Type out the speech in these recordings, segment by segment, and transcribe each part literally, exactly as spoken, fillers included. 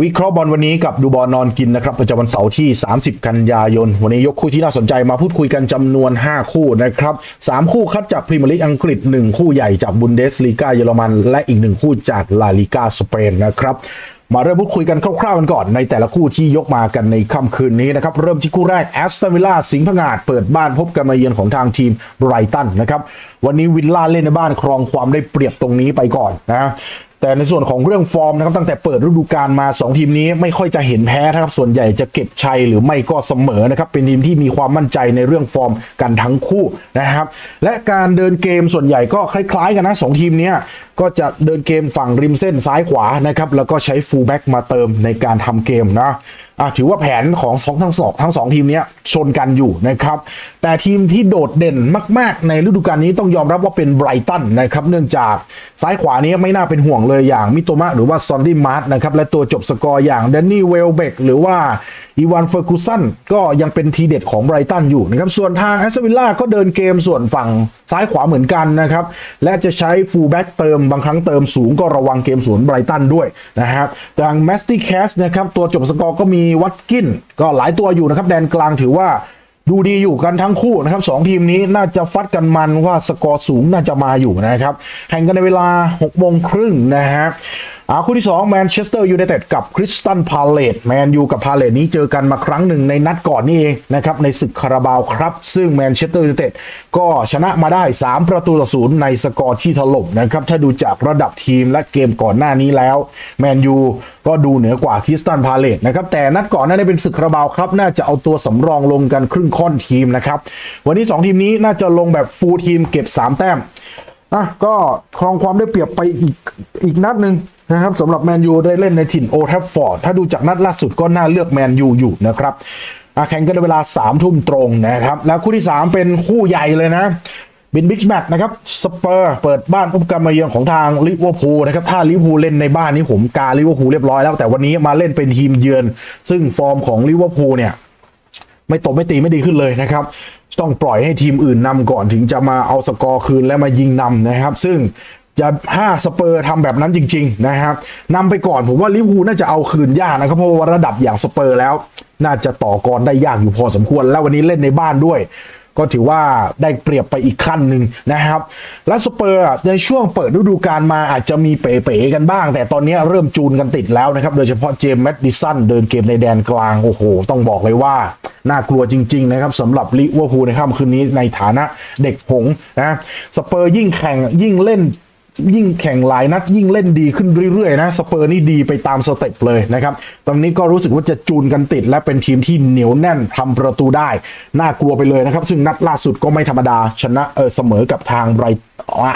วิเคราะห์บอลวันนี้กับดูบอลนอนกินนะครับประจำวันเสาร์ที่สามสิบกันยายนวันนี้ยกคู่ที่น่าสนใจมาพูดคุยกันจำนวนห้าคู่นะครับสามคู่คัดจากพรีเมียร์ลีกอังกฤษหนึ่งคู่ใหญ่จากบุนเดสลีกาเยอรมันและอีกหนึ่งคู่จากลาลีกาสเปนนะครับมาเริ่มพูดคุยกันคร่าวๆกันก่อนในแต่ละคู่ที่ยกมากันในค่ำคืนนี้นะครับเริ่มที่คู่แรกแอสตันวิลล่าสิงห์ผงาดเปิดบ้านพบกับมาเยือนของทางทีมไบรตันนะครับวันนี้วิลล่าเล่นในบ้านครองความได้เปรียบตรงนี้ไปก่อนนะแต่ในส่วนของเรื่องฟอร์มนะครับตั้งแต่เปิดฤดูกาลมาสองทีมนี้ไม่ค่อยจะเห็นแพ้นะครับส่วนใหญ่จะเก็บชัยหรือไม่ก็เสมอนะครับเป็นทีมที่มีความมั่นใจในเรื่องฟอร์มกันทั้งคู่นะครับและการเดินเกมส่วนใหญ่ก็คล้ายๆกันนะสองทีมนี้ก็จะเดินเกมฝั่งริมเส้นซ้ายขวานะครับแล้วก็ใช้ฟูลแบ็กมาเติมในการทำเกมนะถือว่าแผนของสองทั้งสองทั้งสองทีมนี้ชนกันอยู่นะครับแต่ทีมที่โดดเด่นมากๆในฤดูกาลนี้ต้องยอมรับว่าเป็นไบรตันนะครับเนื่องจากซ้ายขวานี้ไม่น่าเป็นห่วงเลยอย่างมิโตมะหรือว่าซอนดี้มาร์ชนะครับและตัวจบสกอร์อย่างแดนนี่เวลเบกหรือว่าอีวานเฟอร์กูสันก็ยังเป็นทีเด็ดของไบรตันอยู่นะครับส่วนทางแอสตันวิลล่าก็เดินเกมส่วนฝั่งซ้ายขวาเหมือนกันนะครับและจะใช้ฟูลแบ็กเติมบางครั้งเติมสูงก็ระวังเกมสวนไบรตันด้วยนะครับทางแมสตี้แคสนะครับตัวจบสกอร์ก็มีวัตกินก็หลายตัวอยู่นะครับแดนกลางถือว่าดูดีอยู่กันทั้งคู่นะครับสองทีมนี้น่าจะฟัดกันมันว่าสกอร์สูงน่าจะมาอยู่นะครับแข่งกันในเวลาหกโมงครึ่งนะฮะคู่ที่สองแมนเชสเตอร์ยูไนเต็ดกับคริสตัลพาเลตแมนยูกับพาเลตนี้เจอกันมาครั้งหนึ่งในนัดก่อนนี่เองนะครับในศึกคาราบาวครับซึ่งแมนเชสเตอร์ยูไนเต็ดก็ชนะมาได้สามประตูต่อศูนย์ในสกอร์ที่ถล่มนะครับถ้าดูจากระดับทีมและเกมก่อนหน้านี้แล้วแมนยูก็ดูเหนือกว่าคริสตัลพาเลตนะครับแต่นัดก่อนหน้านี้เป็นศึกคาราบาวครับน่าจะเอาตัวสำรองลงกันครึ่งค่อนทีมนะครับวันนี้สองทีมนี้น่าจะลงแบบฟูลทีมเก็บสามแต้มอ่ะก็ครองความได้เปรียบไปอีกอีกนัดหนึ่งนะครับสำหรับแมนยูได้เล่นในถิ่นโอลด์แทฟฟอร์ดถ้าดูจากนัดล่าสุดก็น่าเลือกแมนยูอยู่นะครับแข่งกันในเวลาสามทุ่มตรงนะครับแล้วคู่ที่สามเป็นคู่ใหญ่เลยนะบินบิ๊กแมตช์นะครับสเปอร์เปิดบ้านพบกับมาเยือนของทางลิเวอร์พูลนะครับถ้าลิเวอร์พูลเล่นในบ้านนี้ผมกาลิเวอร์พูลเรียบร้อยแล้วแต่วันนี้มาเล่นเป็นทีมเยือนซึ่งฟอร์มของลิเวอร์พูลเนี่ยไม่ตบไม่ตีไม่ดีขึ้นเลยนะครับต้องปล่อยให้ทีมอื่นนำก่อนถึงจะมาเอาสกอร์คืนและมายิงนำนะครับซึ่งจะห้าสเปอร์ทำแบบนั้นจริงๆนะครับนำไปก่อนผมว่าลิเวอร์พูลน่าจะเอาคืนยากนะครับเพราะว่าระดับอย่างสเปอร์แล้วน่าจะต่อกรได้ยากอยู่พอสมควรแล้ววันนี้เล่นในบ้านด้วยก็ถือว่าได้เปรียบไปอีกขั้นหนึ่งนะครับและสเปอร์ในช่วงเปิดฤดูกาลมาอาจจะมีเป๋ๆกันบ้างแต่ตอนนี้เริ่มจูนกันติดแล้วนะครับโดยเฉพาะเจมส์แมดดิสันเดินเกมในแดนกลางโอ้โหต้องบอกเลยว่าน่ากลัวจริงๆนะครับสำหรับลิเวอร์พูลในค่ำคืนนี้ในฐานะเด็กหงส์นะสเปอร์ยิ่งแข่งยิ่งเล่นยิ่งแข่งหลายนัดยิ่งเล่นดีขึ้นเรื่อยๆนะสเปอร์นี่ดีไปตามสเต็ปเลยนะครับตอนนี้ก็รู้สึกว่าจะจูนกันติดและเป็นทีมที่เหนียวแน่นทำประตูได้น่ากลัวไปเลยนะครับซึ่งนัดล่าสุดก็ไม่ธรรมดาชนะเออเสมอกับทางไบรท์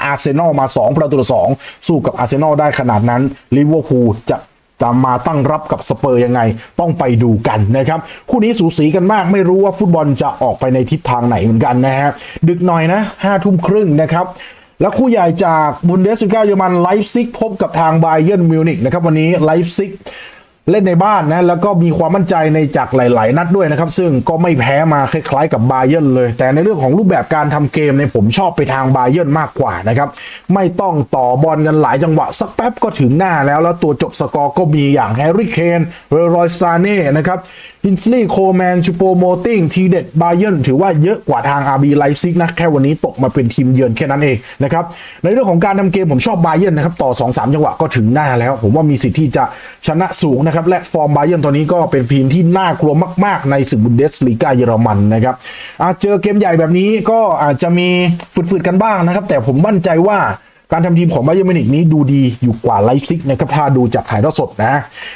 อาร์เซนอลมาสองประตูต่อสองสู้กับอาร์เซนอลได้ขนาดนั้นลิเวอร์พูลจะตามมาตั้งรับกับสเปอร์ยังไงต้องไปดูกันนะครับคู่นี้สูสีกันมากไม่รู้ว่าฟุตบอลจะออกไปในทิศทางไหนเหมือนกันนะฮะดึกหน่อยนะห้าทุ่มครึ่งนะครับและคู่ใหญ่จากบุนเดสลีกาเยอรมันไลฟ์ซิกพบกับทางไบเยิร์นมิวนิกนะครับวันนี้ไลฟ์ซิกเล่นในบ้านนะแล้วก็มีความมั่นใจในจากหลายๆนัดด้วยนะครับซึ่งก็ไม่แพ้มาคล้ายๆกับไบเยิร์นเลยแต่ในเรื่องของรูปแบบการทำเกมในผมชอบไปทางไบเยิร์นมากกว่านะครับไม่ต้องต่อบอลกันหลายจังหวะสักแป๊บก็ถึงหน้าแล้วแล้วตัวจบสกอร์ก็มีอย่างแฮร์รี่เคนเรรอยซาเน่นะครับอินสลีย์โคแมนชูโปโมติ้งทีเด็ดไบเยิร์นถือว่าเยอะกว่าทาง อาร์ บี ไลฟ์ซิกนะแค่วันนี้ตกมาเป็นทีมเยือนแค่นั้นเองนะครับในเรื่องของการทำเกมผมชอบไบเยิร์นนะครับต่อ สองสาม จังหวะก็ถึงหน้าแล้วผมว่ามีสิทธิ์ที่จะชนะสูงนะครับและฟอร์มไบเยิร์นตอนนี้ก็เป็นทีมที่น่ากลัวมากๆในศึกบุนเดสลีกาเยอรมันนะครับเจอเกมใหญ่แบบนี้ก็อาจจะมีฝืดๆกันบ้างนะครับแต่ผมมั่นใจว่าการทำทีมของไบเยิร์นมิวนิกนี้ดูดีอยู่กว่าไลฟ์ซิกนะครับถ้าดูจากถ่ายทอดสดนะ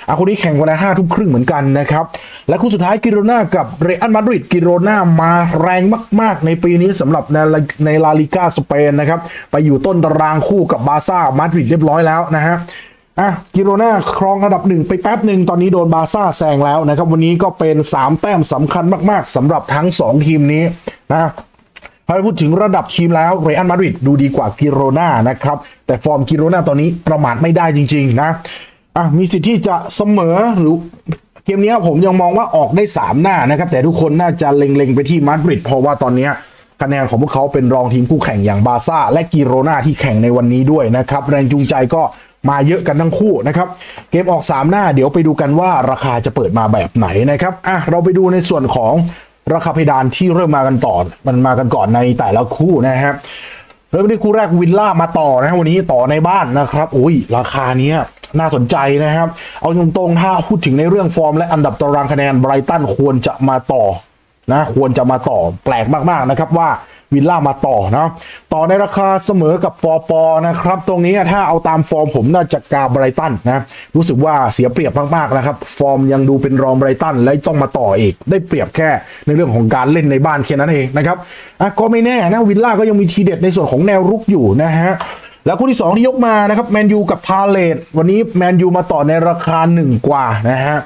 อ่ะคู่นี้แข่งเวลาห้าทุ่มครึ่งเหมือนกันนะครับและคู่สุดท้ายกิโรน่ากับเรอัลมาดริดกิโรน่ามาแรงมากๆในปีนี้สำหรับในในลาลิก้าสเปนนะครับไปอยู่ต้นตารางคู่กับบาร์ซ่ามาดริดเรียบร้อยแล้วนะฮะอ่ะกิโรน่าครองอันดับหนึ่งไปแป๊บหนึ่งตอนนี้โดนบาร์ซ่าแซงแล้วนะครับวันนี้ก็เป็นสามแต้มสำคัญมากๆสำหรับทั้งสองทีมนี้นะถ้าพูดถึงระดับทีมแล้วเรอัลมาดริดดูดีกว่ากิโรน่านะครับแต่ฟอร์มกิโรน่าตอนนี้ประมาทไม่ได้จริงๆนะอ่ะมีสิทธิ์ที่จะเสมอหรือเกมนี้ผมยังมองว่าออกได้สามหน้านะครับแต่ทุกคนน่าจะเล็งๆไปที่มาดริดเพราะว่าตอนนี้คะแนนของพวกเขาเป็นรองทีมคู่แข่งอย่างบาร์ซ่าและกิโรน่าที่แข่งในวันนี้ด้วยนะครับแรงจูงใจก็ มาเยอะกันทั้งคู่นะครับเกมออกสามหน้าเดี๋ยวไปดูกันว่าราคาจะเปิดมาแบบไหนนะครับอ่ะเราไปดูในส่วนของราคาเพดานที่เริ่มมากันต่อมันมากันก่อนในแต่ละคู่นะครับเริ่มที่คู่แรกวิลล่ามาต่อนะวันนี้ต่อในบ้านนะครับโอ้ยราคาเนี้ยน่าสนใจนะครับเอาตรงๆถ้าพูดถึงในเรื่องฟอร์มและอันดับตารางคะแนนไบรตันควรจะมาต่อนะควรจะมาต่อแปลกมากๆนะครับว่าวิลล่ามาต่อนะต่อในราคาเสมอกับปอปอนะครับตรงนี้ถ้าเอาตามฟอร์มผมน่าจะกาไบรตันนะรู้สึกว่าเสียเปรียบมากๆนะครับฟอร์มยังดูเป็นรองไบรตันและต้องมาต่ออีกได้เปรียบแค่ในเรื่องของการเล่นในบ้านแค่นั้นเองนะครับอ่ะก็ไม่แน่นะวิลล่าก็ยังมีทีเด็ดในส่วนของแนวรุกอยู่นะฮะแล้วคู่ที่สองที่ยกมานะครับแมนยูกับพาเลทวันนี้แมนยูมาต่อในราคาหนึ่งกว่านะฮะ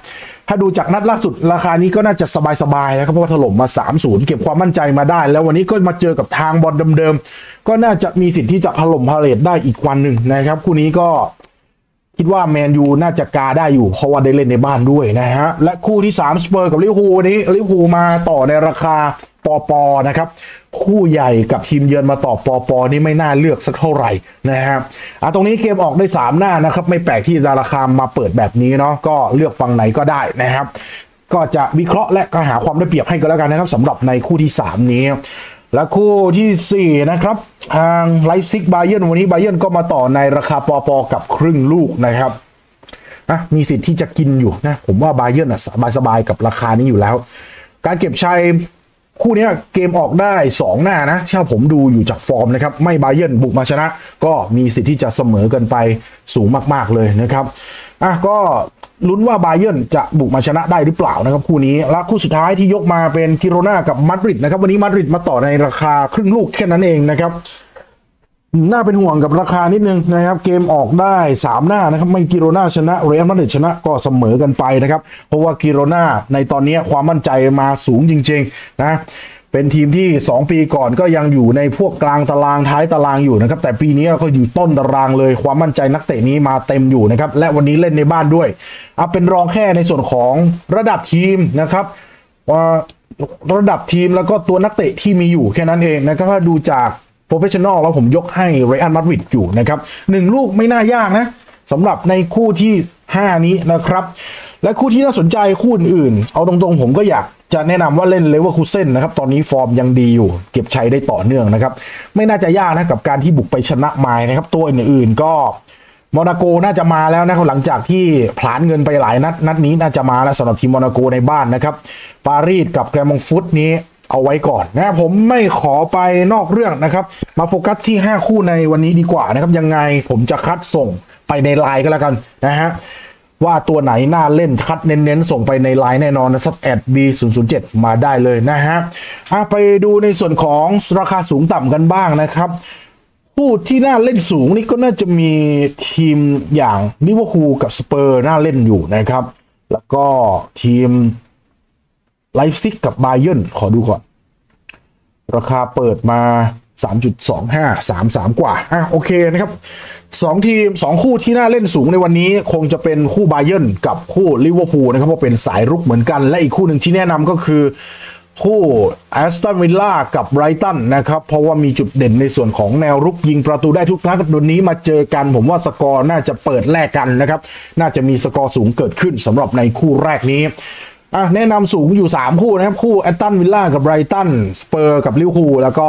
ถ้าดูจากนัดล่าสุดราคานี้ก็น่าจะสบายๆนะครับเพราะว่าถล่มมา สามศูนย์ เก็บความมั่นใจมาได้แล้ววันนี้ก็มาเจอกับทางบอลเดิมๆก็น่าจะมีสิทธิ์ที่จะถล่มพาเลทได้อีกวันหนึ่งนะครับคู่นี้ก็คิดว่าแมนยูน่าจะกาได้อยู่เพราะว่าได้เล่นในบ้านด้วยนะฮะและคู่ที่สามสเปอร์กับลิเวอร์พูลนี้ลิเวอร์พูลมาต่อในราคาปอปอนะครับคู่ใหญ่กับทีมเยือนมาต่อปอปอนี่ไม่น่าเลือกสักเท่าไหร่นะครับอ่ะตรงนี้เกมออกได้สามหน้านะครับไม่แปลกที่ราคามาเปิดแบบนี้เนาะก็เลือกฝั่งไหนก็ได้นะครับก็จะวิเคราะห์และก็หาความได้เปรียบให้ก็แล้วกันนะครับสำหรับในคู่ที่สามนี้และคู่ที่สี่นะครับทางไลฟ์ซิกบาเยิร์นวันนี้บาเยิร์นก็มาต่อในราคาปอปอกับครึ่งลูกนะครับอ่ะมีสิทธิ์ที่จะกินอยู่นะผมว่าบาเยิร์นอ่ะสบายๆกับราคานี้อยู่แล้วการเก็บชัยคู่นี้เกมออกได้สองหน้านะที่ผมดูอยู่จากฟอร์มนะครับไม่บาเยิร์นบุกมาชนะก็มีสิทธิ์ที่จะเสมอกันไปสูงมากๆเลยนะครับอ่ะก็ลุ้นว่าบาเยิร์นจะบุกมาชนะได้หรือเปล่านะครับคู่นี้และคู่สุดท้ายที่ยกมาเป็นกิโรนากับมาดริดนะครับวันนี้มาดริดมาต่อในราคาครึ่งลูกแค่นั้นเองนะครับน่าเป็นห่วงกับราคานิดนึงนะครับเกมออกได้สามหน้านะครับไม่กิโรนาชนะเรอัลมาดริดชนะก็เสมอกันไปนะครับเพราะว่ากิโรนาในตอนนี้ความมั่นใจมาสูงจริงๆนะเป็นทีมที่สองปีก่อนก็ยังอยู่ในพวกกลางตารางท้ายตารางอยู่นะครับแต่ปีนี้ก็อยู่ต้นตารางเลยความมั่นใจนักเตะนี้มาเต็มอยู่นะครับและวันนี้เล่นในบ้านด้วยเอาเป็นรองแค่ในส่วนของระดับทีมนะครับว่าระดับทีมแล้วก็ตัวนักเตะที่มีอยู่แค่นั้นเองนะครับถ้าดูจากโปรเฟชชั่นอลแล้วผมยกให้เรอัลมาดริดอยู่นะครับหนึ่งลูกไม่น่ายากนะสำหรับในคู่ที่ห้านี้นะครับและคู่ที่น่าสนใจคู่อื่นเอาตรงๆผมก็อยากจะแนะนำว่าเล่นเลเวอร์คูเซ่นนะครับตอนนี้ฟอร์มยังดีอยู่เก็บชัยได้ต่อเนื่องนะครับไม่น่าจะยากนะกับการที่บุกไปชนะไมล์นะครับตัวอื่นๆก็โมนาโกน่าจะมาแล้วนะครับหลังจากที่ผลาญเงินไปหลายนัดนัดนี้น่าจะมาแล้วสำหรับทีมโมนาโกในบ้านนะครับปารีสกับแกรมองฟุตนี้เอาไว้ก่อนนะผมไม่ขอไปนอกเรื่องนะครับมาโฟกัสที่ห้าคู่ในวันนี้ดีกว่านะครับยังไงผมจะคัดส่งไปในไลน์ก็แล้วกันนะฮะว่าตัวไหนน่าเล่นคัดเน้นๆส่งไปในไลน์แน่นอนนะครับ แอท บี ศูนย์ ศูนย์ เจ็ด มาได้เลยนะฮะไปดูในส่วนของราคาสูงต่ำกันบ้างนะครับคู่ที่น่าเล่นสูงนี่ก็น่าจะมีทีมอย่างลิเวอร์พูลกับสเปอร์น่าเล่นอยู่นะครับแล้วก็ทีมไลฟ์ซิกกับบาเยิร์นขอดูก่อนราคาเปิดมา สามจุดสองห้า สามสิบสาม กว่าอ่ะโอเคนะครับสองทีมสองคู่ที่น่าเล่นสูงในวันนี้คงจะเป็นคู่บาเยิร์นกับคู่ลิเวอร์พูลนะครับเพราะเป็นสายรุกเหมือนกันและอีกคู่หนึ่งที่แนะนำก็คือคู่แอสตันวิลล่ากับไบรตันนะครับเพราะว่ามีจุดเด่นในส่วนของแนวรุกยิงประตูได้ทุกนัดวันนี้มาเจอกันผมว่าสกอร์น่าจะเปิดแลกกันนะครับน่าจะมีสกอร์สูงเกิดขึ้นสำหรับในคู่แรกนี้แนะนำสูงอยู่สามคู่นะครับคู่แอสตันวิลล่ากับไบรตันสเปอร์กับลิเวอร์พูลแล้วก็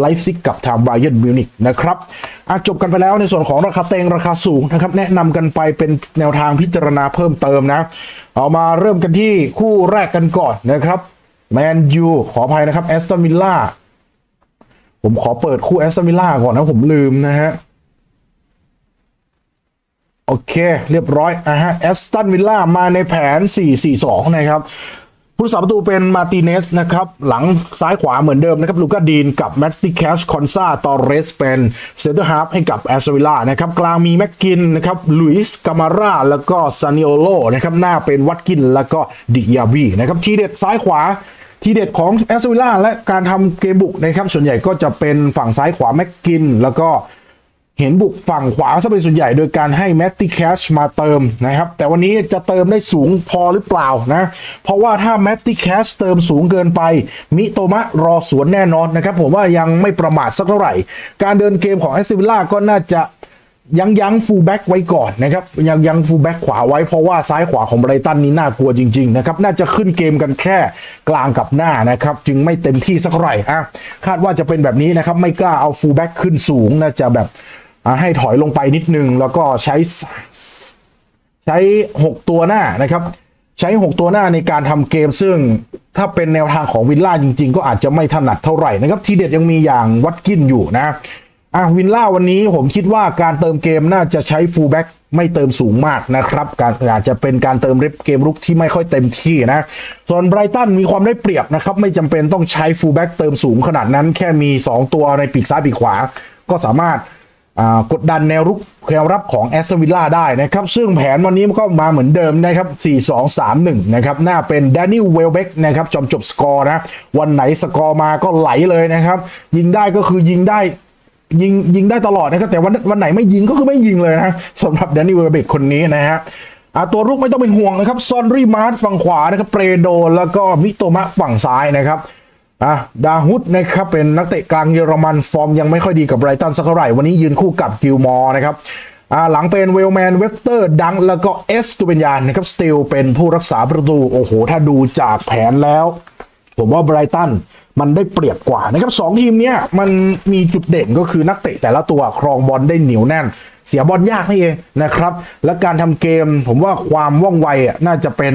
ไลฟ์ซิกกับทางไบเยิร์นมิวนิกนะครับจบกันไปแล้วในส่วนของราคาเต็งราคาสูงนะครับแนะนำกันไปเป็นแนวทางพิจารณาเพิ่มเติมนะเอามาเริ่มกันที่คู่แรกกันก่อนนะครับแมนยูขออภัยนะครับแอสตันวิลล่าผมขอเปิดคู่แอสตันวิลล่าก่อนนะผมลืมนะฮะโอเคเรียบร้อยอ่ะฮะแอสตันวิลล่ามาในแผน สี่ สี่ สอง นะครับผู้รักษาประตูเป็นมาร์ติเนสนะครับหลังซ้ายขวาเหมือนเดิมนะครับลูก้าดีนกับแมตติแคชคอนซาตอเรสเป็นเซนเตอร์ฮาล์ฟให้กับแอสตันวิลล่านะครับกลางมีแม็กกินนะครับลุยส์กามาร่าแล้วก็ซานิโอโลนะครับหน้าเป็นวัตกินแล้วก็ดิยาบีนะครับทีเด็ดซ้ายขวาทีเด็ดของแอสตันวิลล่าและการทำเกมบุกนะครับส่วนใหญ่ก็จะเป็นฝั่งซ้ายขวาแม็กกินแล้วก็เห็นบุกฝั่งขวาซะเป็นส่วนใหญ่โดยการให้แมตติแคชมาเติมนะครับแต่วันนี้จะเติมได้สูงพอหรือเปล่านะเพราะว่าถ้าแมตติแคชเติมสูงเกินไปมิโตมะรอสวนแน่นอนนะครับผมว่ายังไม่ประมาทสักเท่าไหร่การเดินเกมของแอสตันวิลล่าก็น่าจะ ยังยังฟูลแบ็กไว้ก่อนนะครับยังยังฟูลแบ็กขวาไว้เพราะว่าซ้ายขวาของไบรตันนี้น่ากลัวจริงๆนะครับน่าจะขึ้นเกมกันแค่กลางกับหน้านะครับจึงไม่เต็มที่สักไหร่อ่ะคาดว่าจะเป็นแบบนี้นะครับไม่กล้าเอาฟูลแบ็กขึ้นสูงน่าจะแบบให้ถอยลงไปนิดนึงแล้วก็ใช้ใช้หกตัวหน้านะครับใช้หกตัวหน้าในการทำเกมซึ่งถ้าเป็นแนวทางของวิลล่าจริงๆก็อาจจะไม่ถนัดเท่าไหร่นะครับทีเด็ดยังมีอย่างวัตกินอยู่นะอ่ะวิลล่าวันนี้ผมคิดว่าการเติมเกมน่าจะใช้ฟูลแบ็กไม่เติมสูงมากนะครับการอาจจะเป็นการเติมเกมรุกที่ไม่ค่อยเต็มที่นะส่วนไบรตันมีความได้เปรียบนะครับไม่จำเป็นต้องใช้ฟูลแบ็กเติมสูงขนาดนั้นแค่มีสองตัวในปีกซ้ายปีกขวาก็สามารถกดดันแนวรุกแนวรับของแอสตันวิลล่าได้นะครับซึ่งแผนวันนี้มันก็มาเหมือนเดิมนะครับ สี่ สอง สาม หนึ่ง นะครับหน้าเป็นแดนนี่เวลเบกนะครับจอมจบสกอร์นะวันไหนสกอร์มาก็ไหลเลยนะครับยิงได้ก็คือยิงได้ยิงยิงได้ตลอดนะครับแต่วันวันไหนไม่ยิงก็คือไม่ยิงเลยนะสำหรับแดนนี่เวลเบกคนนี้นะฮะตัวรุกไม่ต้องเป็นห่วงนะครับซอนรีมาร์ทฝั่งขวานะครับเปรโดแล้วก็มิโตมะฝั่งซ้ายนะครับอ่ะดาฮุดนะครับเป็นนักเตะกลางเยอรมันฟอร์มยังไม่ค่อยดีกับไบรตันสักเท่าไหร่วันนี้ยืนคู่กับกิลมอร์นะครับอ่าหลังเป็นเวลแมนเวกเตอร์ดังแล้วก็เอสตูเบนยานนะครับสตีลเป็นผู้รักษาประตูโอ้โหถ้าดูจากแผนแล้วผมว่าไบรตันมันได้เปรียบกว่านะครับสองทีมเนี้ยมันมีจุดเด่นก็คือนักเตะแต่ละตัวครองบอลได้เหนียวแน่นเสียบอลยากนี่เองนะครับและการทำเกมผมว่าความว่องไวอ่ะน่าจะเป็น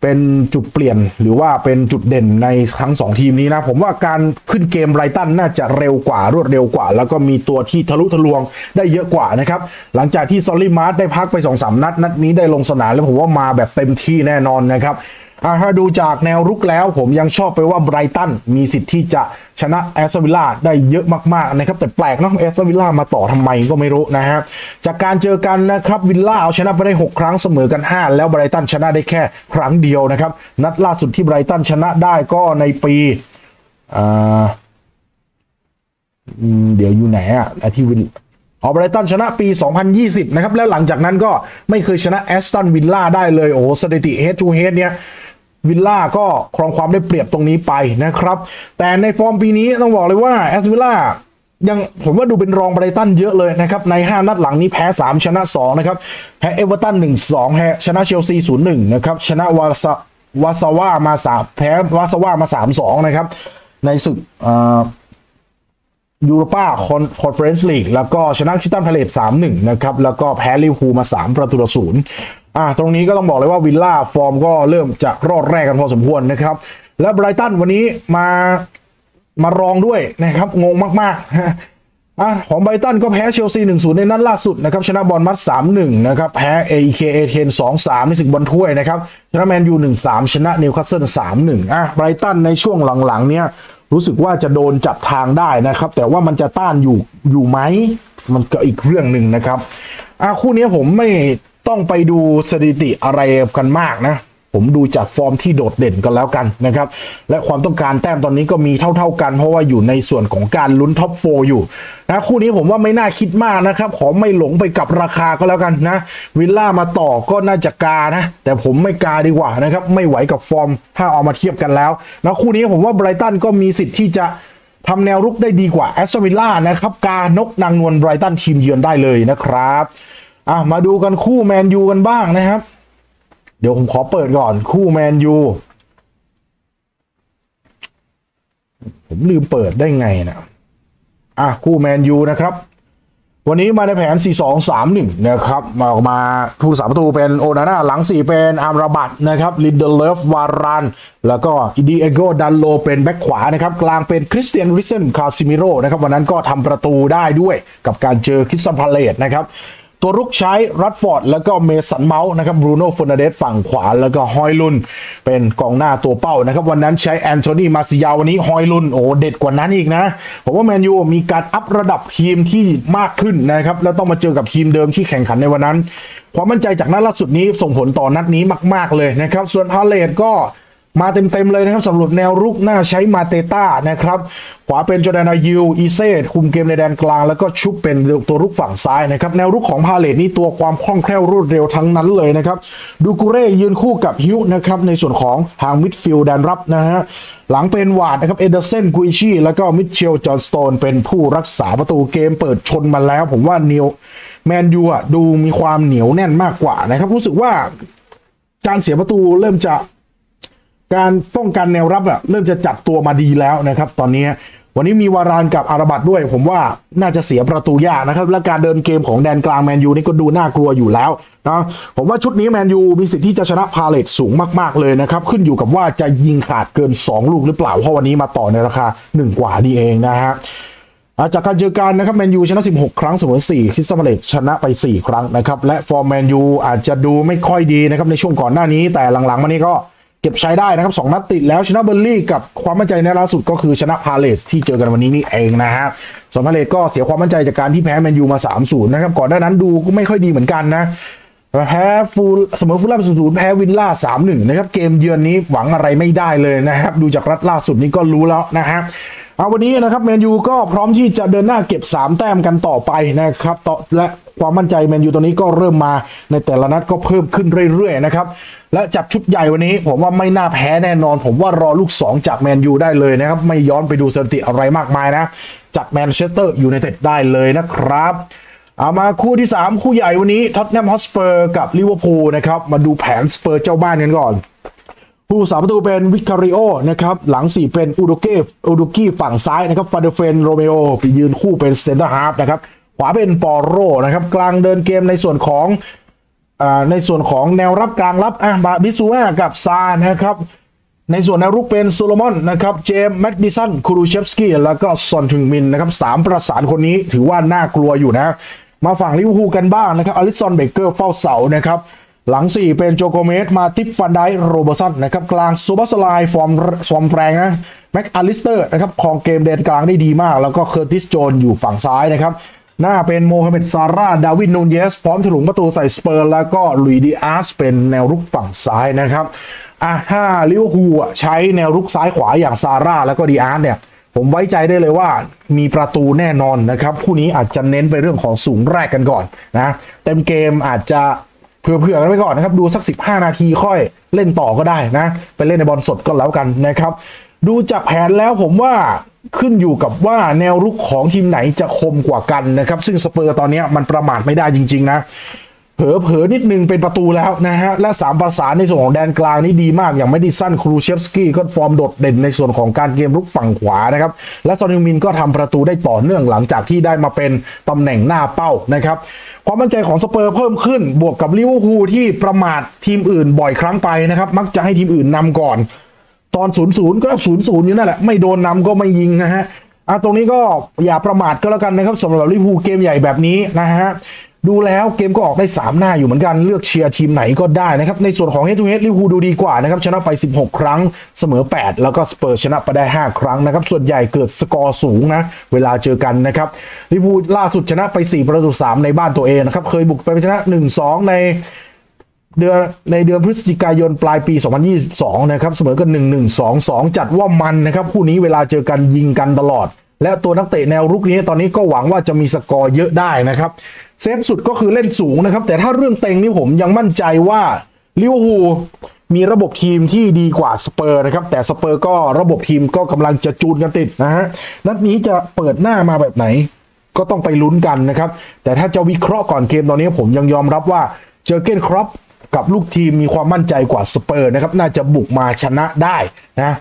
เป็นจุดเปลี่ยนหรือว่าเป็นจุดเด่นในทั้งสองทีมนี้นะผมว่าการขึ้นเกมไบรตันน่าจะเร็วกว่ารวดเร็วกว่าแล้วก็มีตัวที่ทะลุทะลวงได้เยอะกว่านะครับหลังจากที่ซอลลี่มาร์ทได้พักไป สองสาม นัดนัดนี้ได้ลงสนามแล้วผมว่ามาแบบเต็มที่แน่นอนนะครับถ้าดูจากแนวรุกแล้วผมยังชอบไปว่าไบรตันมีสิทธิ์ที่จะชนะแอสตันวิลล่าได้เยอะมากๆนะครับแต่แปลกนะแอสตันวิลล่ามาต่อทำไมก็ไม่รู้นะครับจากการเจอกันนะครับวิลล่าเอาชนะไปได้หกครั้งเสมอกันห้าแล้วไบรตันชนะได้แค่ครั้งเดียวนะครับนัดล่าสุดที่ไบรตันชนะได้ก็ในปีเดี๋ยวอยู่ไหนอะที่วิลเอาไบรตันชนะปีสองพันยี่สิบนะครับแล้วหลังจากนั้นก็ไม่เคยชนะแอสตันวิลล่าได้เลยโอ้สถิติเฮดทูเฮดเนี่ยวิลล่าก็ครองความได้เปรียบตรงนี้ไปนะครับแต่ในฟอร์มปีนี้ต้องบอกเลยว่าแอสตันวิลล่ายังผมว่าดูเป็นรองไบรตันเยอะเลยนะครับในห้านัดหลังนี้แพ้สามชนะสองนะครับแพ้เอเวอร์ตัน หนึ่งสอง แพ้ชนะเชลซี ศูนย์หนึ่ง นะครับชนะวาซาวาซาวามาสามแพ้วาซาวามา สามสอง นะครับในศึกยูโรป้าคอนเฟอเรนซ์ลีกแล้วก็ชนะชิตันพาเลต สามหนึ่ง นะครับแล้วก็แพ้ลิเวอร์พูลมาสามประตูต่อศูนย์อ่ะตรงนี้ก็ต้องบอกเลยว่าวิลล่าฟอร์มก็เริ่มจะรอดแรกกันพอสมควรนะครับและไบรตันวันนี้มามารองด้วยนะครับงงมากๆอ่ะของไบรตันก็แพ้เชลซี หนึ่งศูนย์ ในนัดล่าสุดนะครับชนะบอลมัด สามหนึ่ง นะครับแพ้ เอ อี เค เอเทน สองสาม ในศึกบอลถ้วยนะครับชนะแมนยู หนึ่งสาม ชนะนิวคาสเซิล สามหนึ่ง อ่ะไบรตันในช่วงหลังๆเนี่ยรู้สึกว่าจะโดนจับทางได้นะครับแต่ว่ามันจะต้านอยู่อยู่ไหมมันก็อีกเรื่องหนึ่งนะครับอ่ะคู่นี้ผมไม่ต้องไปดูสถิติอะไรกันมากนะผมดูจากฟอร์มที่โดดเด่นกันแล้วกันนะครับและความต้องการแต้มตอนนี้ก็มีเท่าๆกันเพราะว่าอยู่ในส่วนของการลุ้นท็อปโฟร์อยู่นะคู่นี้ผมว่าไม่น่าคิดมากนะครับขอไม่หลงไปกับราคาก็แล้วกันนะวิลล่ามาต่อก็น่าจะกานะแต่ผมไม่กาดีกว่านะครับไม่ไหวกับฟอร์มถ้าเอามาเทียบกันแล้วนะคู่นี้ผมว่าไบรตันก็มีสิทธิ์ที่จะทำแนวรุกได้ดีกว่าแอสตันวิลล่านะครับกานกนางนวลไบรตันทีมเยือนได้เลยนะครับอ่ะมาดูกันคู่แมนยูกันบ้างนะครับเดี๋ยวผมขอเปิดก่อนคู่แมนยูผมลืมเปิดได้ไงนะอ่ะคู่แมนยูนะครับวันนี้มาในแผน สี่ สอง สาม หนึ่ง นะครับมาออกมาผู้สามประตูเป็นโอนาน่าหลังสี่เป็นอัมราบัตนะครับลินเดเลฟวารานแล้วก็ดิเอโกดันโลเป็นแบ็คขวานะครับกลางเป็นคริสเตียนริเซนคาซิมิโร่นะครับวันนั้นก็ทำประตูได้ด้วยกับการเจอคริสตัลพาเลซนะครับตัวรุกใช้รัดฟอร์ดแล้วก็เมสันเมาส์นะครับบรูโน่เฟอร์นันเดสฝั่งขวาแล้วก็ฮอยลุนเป็นกองหน้าตัวเป้านะครับวันนั้นใช้แอนโทนีมาซิยาวันนี้ฮอยลุนโอ้เด็ดกว่านั้นอีกนะผมว่าแมนยูมีการอัพระดับทีมที่มากขึ้นนะครับแล้วต้องมาเจอกับทีมเดิมที่แข่งขันในวันนั้นความมั่นใจจากนัดล่าสุดนี้ส่งผลต่อนัดนี้มากๆเลยนะครับส่วนพาเลตก็มาเต็มๆเลยนะครับสำหรับแนวรุกหน้าใช้มาเตต้านะครับขวาเป็นจอร์แดนยิวอีเซตคุมเกมในแดนกลางแล้วก็ชุบเป็นตัวรุกฝั่งซ้ายนะครับแนวรุกของพาเลตนี่ตัวความคล่องแคล่วรวดเร็วทั้งนั้นเลยนะครับดูกูเร่ยืนคู่กับฮิวนะครับในส่วนของทางมิดฟิลด์แดนรับนะฮะหลังเป็นวาดนะครับเอเดอร์เซนกุยชี่แล้วก็มิเชลจอห์นสโตนเป็นผู้รักษาประตูเกมเปิดชนมาแล้วผมว่านิว แมนยูอ่ะดูมีความเหนียวแน่นมากกว่านะครับรู้สึกว่าการเสียประตูเริ่มจะการป้องกันแนวรับอ่ะเริ่มจะจับตัวมาดีแล้วนะครับตอนนี้วันนี้มีวารานกับอาราบัตด้วยผมว่าน่าจะเสียประตูยากนะครับและการเดินเกมของแดนกลางแมนยูนี่ก็ดูน่ากลัวอยู่แล้วนะผมว่าชุดนี้แมนยูมีสิทธิ์ที่จะชนะพาเลทสูงมากๆเลยนะครับขึ้นอยู่กับว่าจะยิงขาดเกินสองลูกหรือเปล่าเพราะวันนี้มาต่อในราคาหนึ่งกว่านี่เองนะฮะจากการเจอกันนะครับแมนยูชนะสิบหกครั้งเสมอสี่คริสตัลพาเลซชนะไปสี่ครั้งนะครับและฟอร์มแมนยูอาจจะดูไม่ค่อยดีนะครับในช่วงก่อนหน้านี้แต่หลังๆมานี้ก็เก็บใช้ได้นะครับสองนัดติดแล้วชนะเบอร์ลี่กับความมั่นใจในล่าสุดก็คือชนะพาเลซที่เจอกันวันนี้นี่เองนะฮะส่วนพาเลซก็เสียความมั่นใจจากการที่แพ้แมนยูมา สามศูนย์ นะครับก่อนหน้านั้นดูก็ไม่ค่อยดีเหมือนกันนะแพ้ฟูลเสมอฟูลแลม ศูนย์ศูนย์ แพ้วิลล่า สามหนึ่ง นะครับเกมเยือนนี้หวังอะไรไม่ได้เลยนะครับดูจากรัดล่าสุดนี้ก็รู้แล้วนะฮะเอาวันนี้นะครับแมนยูก็พร้อมที่จะเดินหน้าเก็บสามแต้มกันต่อไปนะครับและความมั่นใจแมนยูตัวนี้ก็เริ่มมาในแต่ละนัดก็เพิ่มขึ้นเรื่อยๆนะครับและจับชุดใหญ่วันนี้ผมว่าไม่น่าแพ้แน่นอนผมว่ารอลูกสองจากแมนยูได้เลยนะครับไม่ย้อนไปดูสถิติอะไรมากมายนะจากแมนเชสเตอร์ยูไนเต็ดได้เลยนะครับเอามาคู่ที่สามคู่ใหญ่วันนี้ท็อตแนมฮอตสเปอร์กับลิเวอร์พูลนะครับมาดูแผนสเปอร์เจ้าบ้านกันก่อนผู้สาประตูเป็นวิคาริโอนะครับหลังสี่เป็นอูโดเกฟอูโดกี้ฝั่งซ้ายนะครับฟาเดเฟนโรเมโอไปยืนคู่เป็นเซนเตอร์ฮาร์ฟนะครับขวาเป็นปอโรนะครับกลางเดินเกมในส่วนของในส่วนของแนวรับกลางรับอ่ะบาบิซูอากับซานะครับในส่วนแนวรุกเป็นโซโลมอนนะครับเจมส์แมดดิสันคูรูเชฟสกี้แล้วก็ซอนทึงมินนะครับสามประสานคนนี้ถือว่าน่ากลัวอยู่นะมาฝั่งลิเวอร์พูลกันบ้างนะครับอลิสันเบเกอร์เฝ้าเสานะครับหลังสี่เป็นโจโกเมสมาติฟฟันไดโรเบอร์สันนะครับกลางซูบัสไลฟอร์มฟอร์มแรงนะแม็กอลิสเตอร์นะครับครองเกมเดนกลางได้ดีมากแล้วก็เคอร์ติสโจนอยู่ฝั่งซ้ายนะครับหน้าเป็นโมฮัมเหม็ดซาร่าดาวิดนูนเยสพร้อมถลุงประตูใส่สเปอร์แล้วก็ลุยดิอาสเป็นแนวรุกฝั่งซ้ายนะครับอ่ะถ้าลิเวอร์พูลใช้แนวรุกซ้ายขวาอย่างซาร่าแล้วก็ดิอาสเนี่ยผมไว้ใจได้เลยว่ามีประตูแน่นอนนะครับคู่นี้อาจจะเน้นไปเรื่องของสูงแรกกันก่อนนะเต็มเกมอาจจะเผื่อๆกันไปก่อนนะครับดูสักสิบห้านาทีค่อยเล่นต่อก็ได้นะไปเล่นในบอลสดก็แล้วกันนะครับดูจากแผนแล้วผมว่าขึ้นอยู่กับว่าแนวรุกของทีมไหนจะคมกว่ากันนะครับซึ่งสเปอร์ตอนนี้มันประมาทไม่ได้จริงๆนะเผลอๆนิดนึงเป็นประตูแล้วนะฮะและสามประสานในส่วนของแดนกลางนี่ดีมากอย่างแมดดิสันครูเชฟสกี้ก็ฟอร์มโดดเด่นในส่วนของการเกมรุกฝั่งขวานะครับและซอนยูมินก็ทำประตูได้ต่อเนื่องหลังจากที่ได้มาเป็นตำแหน่งหน้าเป้านะครับความมั่นใจของสเปอร์เพิ่มขึ้นบวกกับลิเวอร์พูลที่ประมาททีมอื่นบ่อยครั้งไปนะครับมักจะให้ทีมอื่นนำก่อนตอน ศูนย์ศูนย์ ก็ ศูนย์ศูนย์ อยู่นั่นแหละไม่โดนนำก็ไม่ยิงนะฮะอ่ะตรงนี้ก็อย่าประมาทก็แล้วกันนะครับสำหรับลิเวอร์พูลเกมใหญ่แบบนี้นะฮะดูแล้วเกมก็ออกได้สามหน้าอยู่เหมือนกันเลือกเชียร์ทีมไหนก็ได้นะครับในส่วนของเฮดทูเฮดลิเวอร์พูลดูดีกว่านะครับชนะไปสิบหกครั้งเสมอแปดแล้วก็สเปอร์ชนะไปได้ห้าครั้งนะครับส่วนใหญ่เกิดสกอร์สูงนะเวลาเจอกันนะครับลิเวอร์พูลล่าสุดชนะไปสี่ประตูสามในบ้านตัวเองนะครับเคยบุกไปชนะ หนึ่งสอง ในเดือนในเดือนพฤศจิกายนปลายปีสองพันยี่สิบสองนะครับเสมอกันหนึ่งหนึ่งสองสองจัดว่ามันนะครับคู่นี้เวลาเจอกันยิงกันตลอดและตัวนักเตะแนวรุกนี้ตอนนี้ก็หวังว่าจะมีสกอร์เยอะได้นะครับเซฟสุดก็คือเล่นสูงนะครับแต่ถ้าเรื่องเต็งนี่ผมยังมั่นใจว่าลิเวอร์พูลมีระบบทีมที่ดีกว่าสเปอร์นะครับแต่สเปอร์ก็ระบบทีมก็กำลังจะจูนกันติดนะฮะนัดนี้จะเปิดหน้ามาแบบไหนก็ต้องไปลุ้นกันนะครับแต่ถ้าจะวิเคราะห์ก่อนเกมตอนนี้ผมยังยอมรับว่าเจอร์เก้นคร็อปกับลูกทีมมีความมั่นใจกว่าสเปอร์นะครับน่าจะบุกมาชนะได้นะ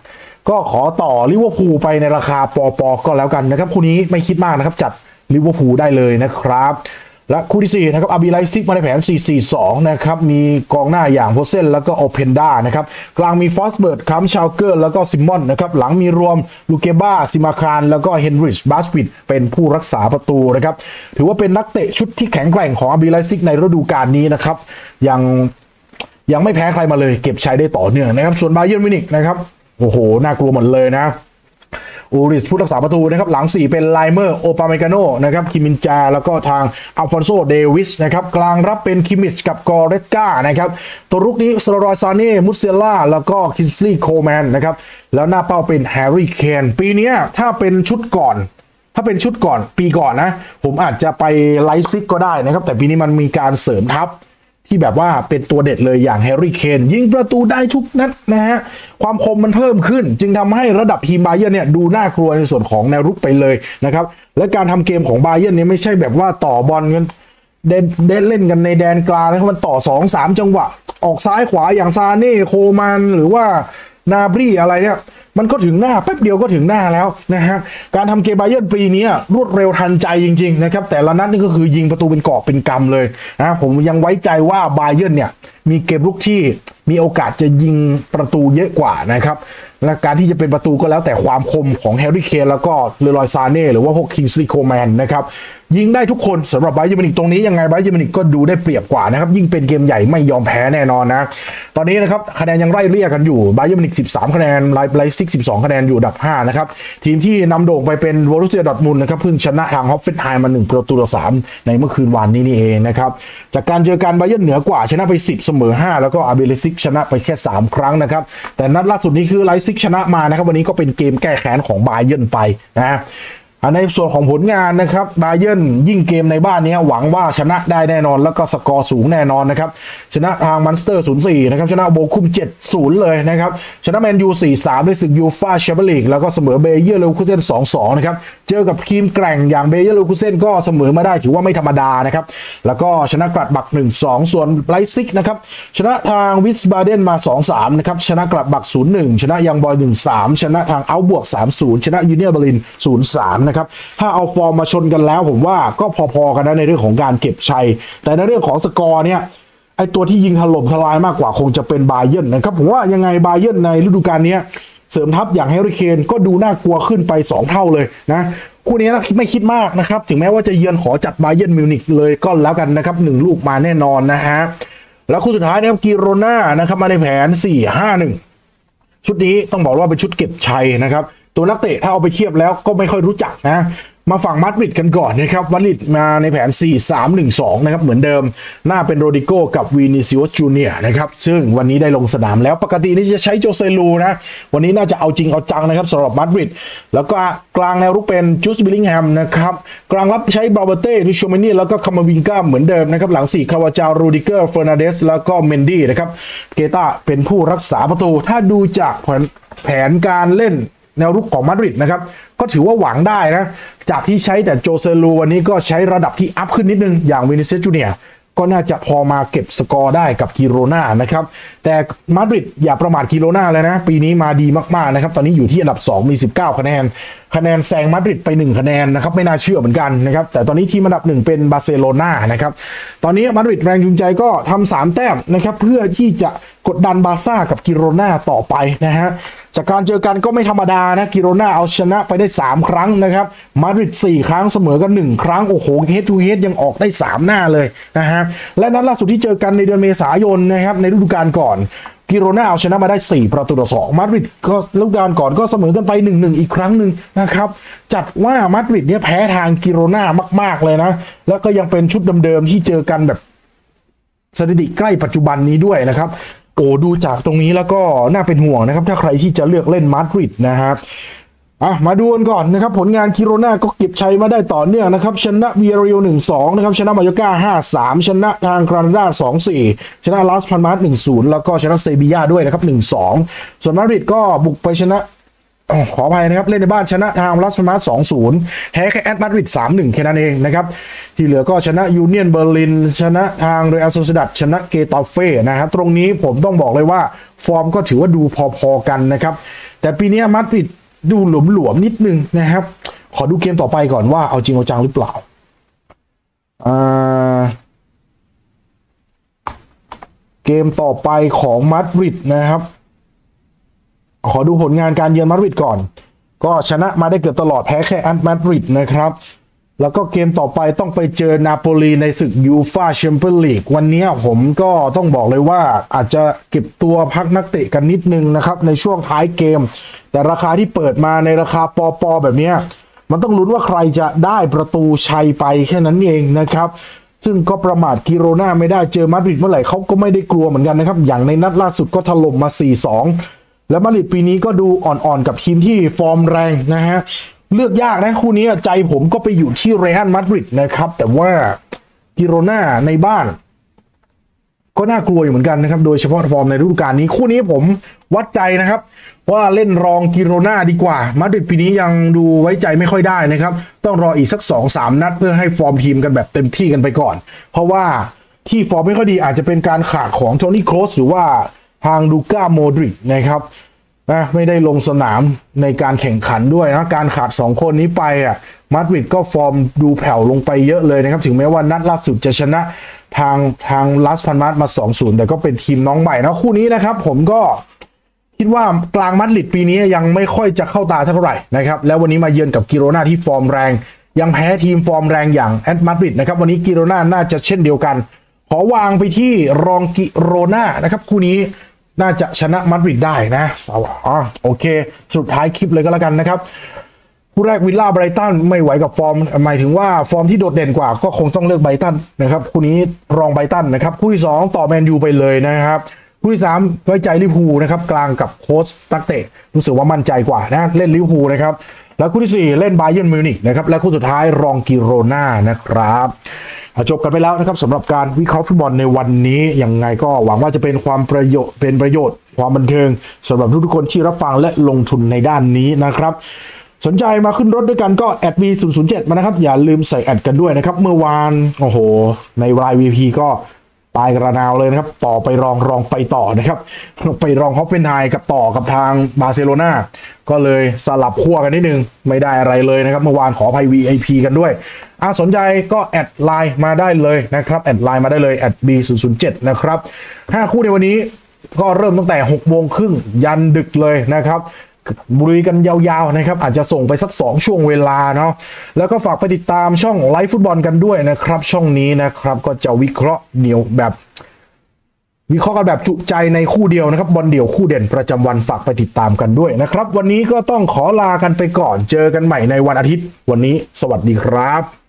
ก็ขอต่อลิเวอร์พูลไปในราคาปอปอก็แล้วกันนะครับคู่นี้ไม่คิดมากนะครับจัดลิเวอร์พูลได้เลยนะครับและคู่ที่สี่นะครับอาบีไลซิกมาในแผน สี่สี่สอง นะครับมีกองหน้าอย่างโพเซนแล้วก็โอเพนด้านะครับกลางมีฟอสเบิร์ดคัมชาวเกอร์แล้วก็ซิมอนนะครับหลังมีรวมลูเกบ้าซิมาคารแล้วก็เฮนริชบาสวิดเป็นผู้รักษาประตูนะครับถือว่าเป็นนักเตะชุดที่แข็งแกร่งของอาบีไลซิกในฤดูกาลนี้นะครับยังยังไม่แพ้ใครมาเลยเก็บใช้ได้ต่อเนื่องนะครับส่วนบาเยิร์นมิวนิกนะครับโอ้โหน่ากลัวหมดเลยนะอูริสผู้รักษาประตูนะครับหลังสี่เป็นไลเมอร์โอปาเมกาโนนะครับคิมินจาแล้วก็ทางอัลฟอนโซเดวิสนะครับกลางรับเป็นคิมิชกับกอเรตกานะครับตัวรุกนี้สโลรอยซาเน่มุสเซล่าแล้วก็คินสลีย์โคลแมนนะครับแล้วหน้าเป้าเป็นแฮร์รี่เคนปีนี้ถ้าเป็นชุดก่อนถ้าเป็นชุดก่อนปีก่อนนะผมอาจจะไปไลฟ์ซิกก็ได้นะครับแต่ปีนี้มันมีการเสริมทัพที่แบบว่าเป็นตัวเด็ดเลยอย่างแฮร์รี่เคนยิงประตูได้ทุกนัดนะฮะความคมมันเพิ่มขึ้นจึงทำให้ระดับทีมบาเยิร์นเนี่ยดูน่ากลัวในส่วนของแนวรุกไปเลยนะครับและการทำเกมของบาเยิร์นเนี่ยไม่ใช่แบบว่าต่อบอลกัน เด่นเด่นเล่นกันในแดนกลางนะครับมันต่อ สองสาม จังหวะออกซ้ายขวาอย่างซาเน่โคมันหรือว่านาบรีอะไรเนี่ยมันก็ถึงหน้าแป๊บเดียวก็ถึงหน้าแล้วนะฮะการทำเกมบาเยิร์นปีนี้รวดเร็วทันใจจริงๆนะครับแต่ละนัดนี่ก็คือยิงประตูเป็นกอบเป็นกำเลยนะผมยังไว้ใจว่าบาเยิร์นเนี่ยมีเกมลุกที่มีโอกาสจะยิงประตูเยอะกว่านะครับและการที่จะเป็นประตูก็แล้วแต่ความคมของแฮร์รี่เคนแล้วก็เลรอยซาเน่หรือว่าพวกคิงส์ลีย์โคแมนนะครับยิงได้ทุกคนสำหรับบาเยิร์นมิวนิกตรงนี้ยังไงบาเยิร์นมิวนิกก็ดูได้เปรียบกว่านะครับยิ่งเป็นเกมใหญ่ไม่ยอมแพ้แน่นอนนะตอนนี้นะครับคะแนนยังไล่เลี่ยกันอยู่บาเยิร์นมิวนิกสิบสามคะแนนไลฟ์ไลฟ์ซิกสิบสองคะแนนอยู่ดับห้านะครับทีมที่นำโด่งไปเป็นบอรุสเซียดอร์ทมุนด์นะครับเพิ่งชนะทางฮอฟเฟนไฮม์มาหนึ่งประตูต่อสามในเมื่อคืนวันนี้นี่เองนะครับจากการเจอกันบาเยิร์นเหนือกว่าชนะไปสิบเสมอห้าแล้วก็อาเบเลซิกชนะไปแค่สามครั้งนะครับแต่นัดล่าสุดนี้คือไลฟ์ซิกชนะมานะครับวันนี้ก็เป็นเกมแก้แค้นของบาเยิร์นไปนะในส่วนของผลงานนะครับบาเยิร์นยิ่งเกมในบ้านนี้หวังว่าชนะได้แน่นอนแล้วก็สกอร์สูงแน่นอนนะครับชนะทางมันสเตอร์ศูนย์สี่นะครับชนะโบคุม เจ็ดศูนย์ เลยนะครับชนะแมนยู สี่สาม ในศึกยูฟ่าแชมเปี้ยนลีกแล้วก็เสมอเบเยอร์เลวูคูเซ่น สองสอง นะครับเจอกับทีมแกร่งอย่างเบเยอร์เลวูคูเซ่นก็เสมอมาได้ถือว่าไม่ธรรมดานะครับแล้วก็ชนะกลัดบัก หนึ่งสอง ส่วนไลฟ์ซิกนะครับชนะทางวิสบาเดนมา สองสาม นะครับชนะกลัดบัก ศูนย์หนึ่ง ชนะยังบอย หนึ่งสาม ชนะทางอัลบวก สามศูนย์ ชนะยูเนี่ยเบอร์ลิน ศูนย์สามถ้าเอาฟอร์มมาชนกันแล้วผมว่าก็พอๆกันนะในเรื่องของการเก็บชัยแต่ในเรื่องของสกอร์เนี่ยไอตัวที่ยิงถล่มทลายมากกว่าคงจะเป็นบาเยิร์นนะครับผมว่ายังไงบาเยิร์นในฤดูกาลนี้เสริมทัพอย่างแฮร์รี่เคนก็ดูน่ากลัวขึ้นไปสองเท่าเลยนะคู่นี้นะไม่คิดมากนะครับถึงแม้ว่าจะเยือนขอจัดบาเยิร์นมิวนิกเลยก็แล้วกันนะครับหนึ่งลูกมาแน่นอนนะฮะแล้วคู่สุดท้ายนะครับกิโรน่านะครับมาในแผนสี่ห้าหนึ่งชุดนี้ต้องบอกว่าเป็นชุดเก็บชัยนะครับตัวนักเตะถ้าเอาไปเทียบแล้วก็ไม่ค่อยรู้จักนะมาฝั่งมาดริดกันก่อนนะครับมาดริดมาในแผน สี่สามหนึ่งสอง นะครับเหมือนเดิมหน้าเป็นโรดิโก้กับวินิซิอุสจูเนียร์นะครับซึ่งวันนี้ได้ลงสนามแล้วปกตินี่จะใช้โจเซลูนะวันนี้น่าจะเอาจริงเอาจังนะครับสำหรับมาดริดแล้วก็กลางแนวรุกเป็นจูสบิลลิงแฮมนะครับกลางรับใช้บาเบเต้ริชโมนี่แล้วก็คามาวิงก้าเหมือนเดิมนะครับหลังสี่คาวาจาโรดิเกอร์เฟอร์นันเดสแล้วก็เมนดี้นะครับเกต้าเป็นผู้รักษาประตูถ้าดูจากแผนการเล่นแนวรุกของมาดริดนะครับก็ถือว่าหวังได้นะจากที่ใช้แต่โจเซลูวันนี้ก็ใช้ระดับที่อัพขึ้นนิดนึงอย่างวินิเซียสจูเนียร์ก็น่าจะพอมาเก็บสกอร์ได้กับกิโรน่านะครับแต่มาดริดอย่าประมาทกิโรน่าเลยนะปีนี้มาดีมากๆนะครับตอนนี้อยู่ที่อันดับสองมีสิบเก้าคะแนนคะแนนแซงมาดริดไปหนึ่งคะแนนนะครับไม่น่าเชื่อเหมือนกันนะครับแต่ตอนนี้ทีมอันดับหนึ่งเป็นบาร์เซโลนานะครับตอนนี้มาดริดแรงจูงใจก็ทำสามแต้มนะครับเพื่อที่จะกดดันบาร์ซ่ากับกิโรน่าต่อไปนะฮะจากการเจอกันก็ไม่ธรรมดานะกิโรน่าเอาชนะไปได้สามครั้งนะครับมาดริดสี่ครั้งเสมอกันหนึ่งครั้งโอ้โหเฮดทูเฮดยังออกได้สามหน้าเลยนะฮะและนัดล่าสุดที่เจอกันในเดือนเมษายนนะครับในฤดูกาลก่อนกิโรน่าเอาชนะมาได้สี่ประตูต่อสองมาดริดก็ฤดูกาลก่อนก็เสมอกันไป หนึ่งหนึ่ง อีกครั้งหนึ่งนะครับจัดว่ามาดริดเนี่ยแพ้ทางกิโรน่ามากๆเลยนะแล้วก็ยังเป็นชุดเดิมๆที่เจอกันแบบสถิติใกล้ปัจจุบันนี้ด้วยนะครับโอ้ดูจากตรงนี้แล้วก็น่าเป็นห่วงนะครับถ้าใครที่จะเลือกเล่นมาดริดนะครับอ่ะมาดูกันก่อนนะครับผลงานกิโรน่าก็เก็บชัยมาได้ต่อเนื่องนะครับชนะเบียริโอ หนึ่งสอง นะครับชนะมายอร์ก้า ห้าสาม ชนะทางกรานาดา สองสี่ ชนะลาสพันมาส หนึ่งศูนย์ แล้วก็ชนะเซบียาด้วยนะครับ หนึ่งสอง ส่วนมาดริดก็บุกไปชนะขออภัยนะครับเล่นในบ้านชนะทางลาสพันมาส สองศูนย์ แพ้แค่แอตมาดริด สามหนึ่ง แค่นั้นเองนะครับที่เหลือก็ชนะยูเนียนเบอร์ลินชนะทางเรอัลโซเซดัดชนะเกตาเฟ่นะครับตรงนี้ผมต้องบอกเลยว่าฟอร์มก็ถือว่าดูพอๆกันนะครับแต่ปีนี้มาดริดดูหลวมๆนิดนึงนะครับขอดูเกมต่อไปก่อนว่าเอาจริงเอาจังหรือเปล่าเกมต่อไปของมาดริดนะครับขอดูผลงานการเยือนมาดริดก่อนก็ชนะมาได้เกือบตลอดแพ้แค่แอตมาดริดนะครับแล้วก็เกมต่อไปต้องไปเจอนาโปลีในศึกยูฟ่าแชมเปี้ยนลีกวันนี้ผมก็ต้องบอกเลยว่าอาจจะเก็บตัวพักนักเตะกันนิดนึงนะครับในช่วงท้ายเกมแต่ราคาที่เปิดมาในราคาปอปอแบบนี้มันต้องลุ้นว่าใครจะได้ประตูชัยไปแค่นั้นเองนะครับซึ่งก็ประมาทกิโรน่าไม่ได้เจอมาดริดเมื่อไหร่เขาก็ไม่ได้กลัวเหมือนกันนะครับอย่างในนัดล่าสุดก็ถล่มมา สี่สอง และมาดริดปีนี้ก็ดูอ่อนๆกับทีมที่ฟอร์มแรงนะฮะเลือกยากนะคู่นี้ใจผมก็ไปอยู่ที่เรอัลมาดริดนะครับแต่ว่ากิโรน่าในบ้าน ก็น่ากลัวอยู่เหมือนกันนะครับโดยเฉพาะฟอร์มในฤดูกาลนี้คู่นี้ผมวัดใจนะครับว่าเล่นรองกิโรนาดีกว่ามาดริดปีนี้ยังดูไว้ใจไม่ค่อยได้นะครับต้องรออีกสัก สองถึงสาม นัดเพื่อให้ฟอร์มทีมกันแบบเต็มที่กันไปก่อนเพราะว่าที่ฟอร์มไม่ค่อยดีอาจจะเป็นการขาดของโทนี่โครสหรือว่าทางลูก้าโมดริชนะครับนะไม่ได้ลงสนามในการแข่งขันด้วยนะการขาดสองคนนี้ไปอ่ะมาดริดก็ฟอร์มดูแผ่วลงไปเยอะเลยนะครับถึงแม้ว่านัดล่าสุดจะชนะทางทางลาสพันมาสมา สองศูนย์ แต่ก็เป็นทีมน้องใหม่นะคู่นี้นะครับผมก็คิดว่ากลางมาดริดปีนี้ยังไม่ค่อยจะเข้าตาเท่าไหร่นะครับแล้ววันนี้มาเยือนกับกิโรนาที่ฟอร์มแรงยังแพ้ทีมฟอร์มแรงอย่างแอตมาดริดนะครับวันนี้กิโรนาน่าจะเช่นเดียวกันขอวางไปที่รองกิโรนานะครับคู่นี้น่าจะชนะมาดริดได้นะอ๋อโอเคสุดท้ายคลิปเลยก็แล้วกันนะครับคู่แรกวิลล่าไบรตันไม่ไหวกับฟอร์มหมายถึงว่าฟอร์มที่โดดเด่นกว่าก็คงต้องเลือกไบรตันนะครับคู่นี้รองไบรตันนะครับคู่ที่สองต่อแมนยูไปเลยนะครับคู่ที่สามไว้ใจลิเวอร์พูลนะครับกลางกับโค้ชนักเตะรู้สึกว่ามั่นใจกว่านะเล่นลิเวอร์พูลนะครับแล้วคู่ที่สี่เล่นไบเยิร์นมิวนิกนะครับและคู่สุดท้ายรองกิโรนานะครับจบกันไปแล้วนะครับสำหรับการวิเคราะห์ฟุตบอลในวันนี้ยังไงก็หวังว่าจะเป็นความประโยชน์เป็นประโยชน์ความบันเทิงสำหรับทุกๆคนที่รับฟังและลงทุนในด้านนี้นะครับสนใจมาขึ้นรถด้วยกันก็แอด วี ศูนย์ ศูนย์ เจ็ดมานะครับอย่าลืมใส่แอดกันด้วยนะครับเมื่อวานโอ้โหในราย วี พี ก็ตายกระนาวเลยนะครับต่อไปรองรองไปต่อนะครับไปรองฮอฟเฟนไฮม์กับต่อกับทางบาร์เซโลนาก็เลยสลับขั้วกันนิดนึงไม่ได้อะไรเลยนะครับเมื่อวานขออภัย วี ไอ พี กันด้วยอ่ะสนใจก็แอดไลน์มาได้เลยนะครับแอดไลน์มาได้เลยแอด บี ศูนย์ ศูนย์ เจ็ดนะครับห้าคู่ในวันนี้ก็เริ่มตั้งแต่หกโมงครึ่งยันดึกเลยนะครับบุรีกันยาวๆนะครับอาจจะส่งไปสักสองช่วงเวลาเนาะแล้วก็ฝากไปติดตามช่องไลฟ์ฟุตบอลกันด้วยนะครับช่องนี้นะครับก็จะวิเคราะห์เดี่ยวแบบวิเคราะห์กันแบบจุใจในคู่เดียวนะครับบอลเดี่ยวคู่เด่นประจำวันฝากไปติดตามกันด้วยนะครับวันนี้ก็ต้องขอลากันไปก่อนเจอกันใหม่ในวันอาทิตย์วันนี้สวัสดีครับ